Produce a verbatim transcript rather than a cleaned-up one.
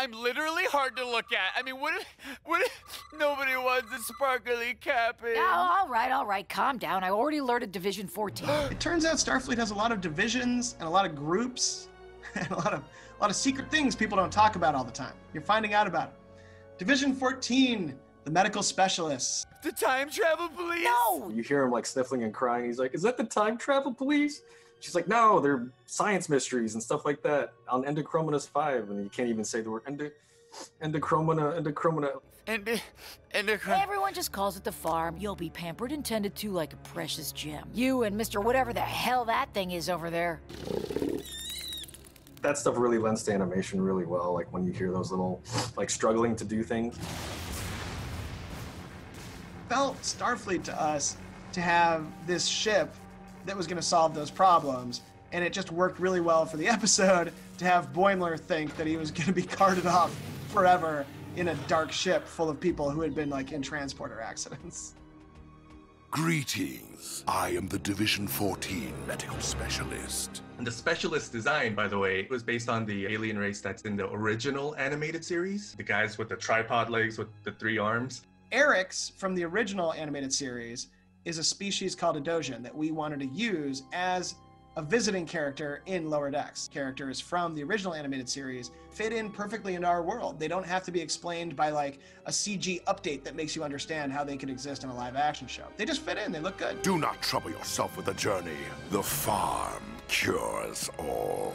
I'm literally hard to look at. I mean, what if, what if nobody wants a sparkly cappy? Oh, all right, all right, calm down. I already alerted Division fourteen. It turns out Starfleet has a lot of divisions and a lot of groups and a lot of, a lot of secret things people don't talk about all the time. You're finding out about it. Division fourteen, the medical specialists. The time travel police? No! You hear him like sniffling and crying. He's like, is that the time travel police? She's like, no, they're science mysteries and stuff like that on Endochromina five, and you can't even say the word Endo, Endochromina, Endochromina. Endo, Endochromina. Everyone just calls it the farm. You'll be pampered and tended to like a precious gem. You and Mister Whatever the hell that thing is over there. That stuff really lends to animation really well, like when you hear those little, like struggling to do things. Felt Starfleet to us to have this ship that was going to solve those problems, and it just worked really well for the episode to have Boimler think that he was going to be carted off forever in a dark ship full of people who had been like in transporter accidents. Greetings. I am the Division fourteen medical specialist. And the specialist design, by the way, was based on the alien race that's in the original animated series. The guys with the tripod legs with the three arms. Eric's from the original animated series is a species called a Dojin that we wanted to use as a visiting character in Lower Decks. Characters from the original animated series fit in perfectly into our world. They don't have to be explained by like a C G update that makes you understand how they could exist in a live action show. They just fit in, they look good. Do not trouble yourself with the journey. The farm cures all.